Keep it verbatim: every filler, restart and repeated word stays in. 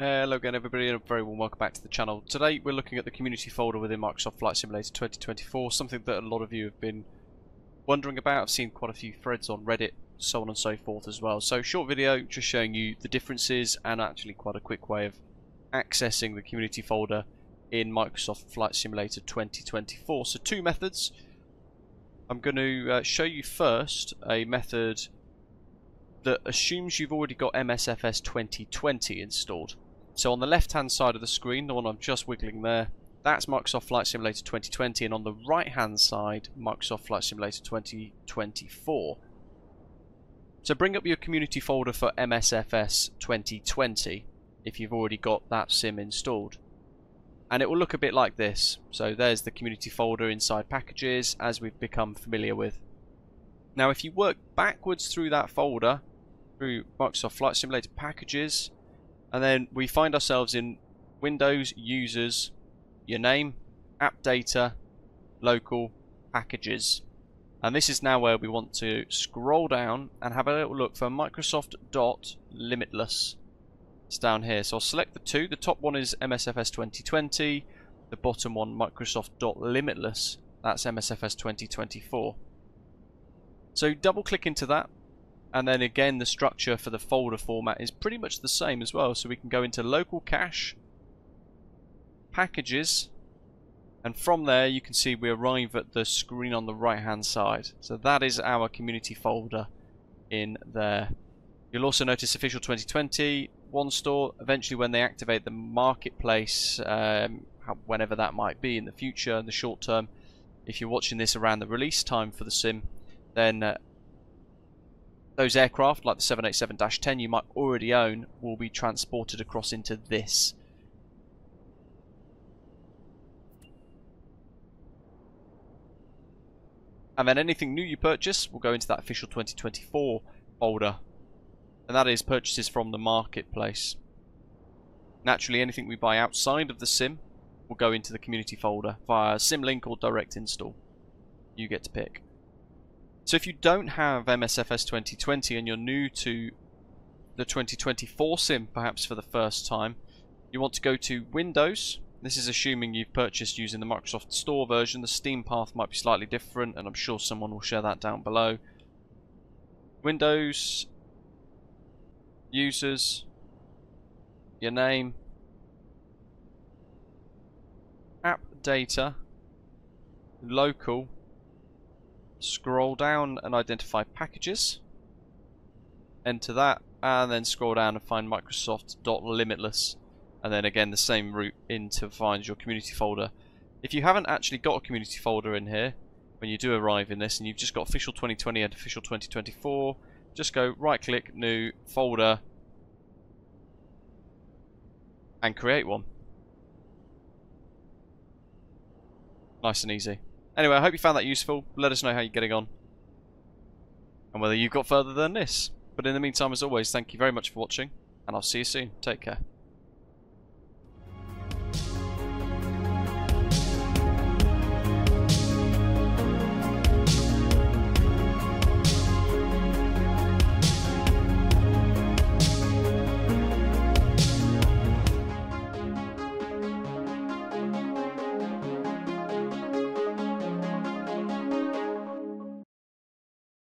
Hello again everybody, and a very warm welcome back to the channel. Today we're looking at the community folder within Microsoft Flight Simulator twenty twenty-four, something that a lot of you have been wondering about. I've seen quite a few threads on Reddit, so on and so forth as well. So short video just showing you the differences and actually quite a quick way of accessing the community folder in Microsoft Flight Simulator twenty twenty-four. So two methods. I'm going to uh, show you first a method that assumes you've already got M S F S twenty twenty installed. So on the left hand side of the screen, the one I'm just wiggling there, that's Microsoft Flight Simulator twenty twenty, and on the right hand side, Microsoft Flight Simulator twenty twenty-four. So bring up your community folder for M S F S twenty twenty if you've already got that sim installed. And it will look a bit like this. So there's the community folder inside packages, as we've become familiar with. Now if you work backwards through that folder, through Microsoft Flight Simulator packages, and then we find ourselves in Windows, Users, Your Name, App Data, Local, Packages. And this is now where we want to scroll down and have a little look for Microsoft.Limitless. It's down here. So I'll select the two. The top one is M S F S twenty twenty. The bottom one, Microsoft.Limitless. That's M S F S twenty twenty-four. So double click into that. And then again, the structure for the folder format is pretty much the same as well. So we can go into local cache, packages, and from there you can see we arrive at the screen on the right hand side. So that is our community folder in there. You'll also notice official twenty twenty, one store. Eventually when they activate the marketplace, um, whenever that might be in the future, in the short term, if you're watching this around the release time for the sim, then uh, those aircraft, like the seven eighty-seven dash ten you might already own, will be transported across into this. And then anything new you purchase will go into that official twenty twenty-four folder. And that is purchases from the marketplace. Naturally, anything we buy outside of the sim will go into the community folder via sim link or direct install. You get to pick. So if you don't have M S F S twenty twenty and you're new to the twenty twenty-four sim, perhaps for the first time, you want to go to Windows. This is assuming you've purchased using the Microsoft Store version. The Steam path might be slightly different, and I'm sure someone will share that down below. Windows, Users, Your Name, App Data, Local. Scroll down and identify packages, enter that, and then scroll down and find Microsoft.Limitless, and then again the same route in to find your community folder. If you haven't actually got a community folder in here when you do arrive in this, and you've just got official twenty twenty and official twenty twenty-four, just go right click, new folder, and create one. Nice and easy. Anyway, I hope you found that useful. Let us know how you're getting on and whether you've got further than this. But in the meantime, as always, thank you very much for watching, and I'll see you soon. Take care.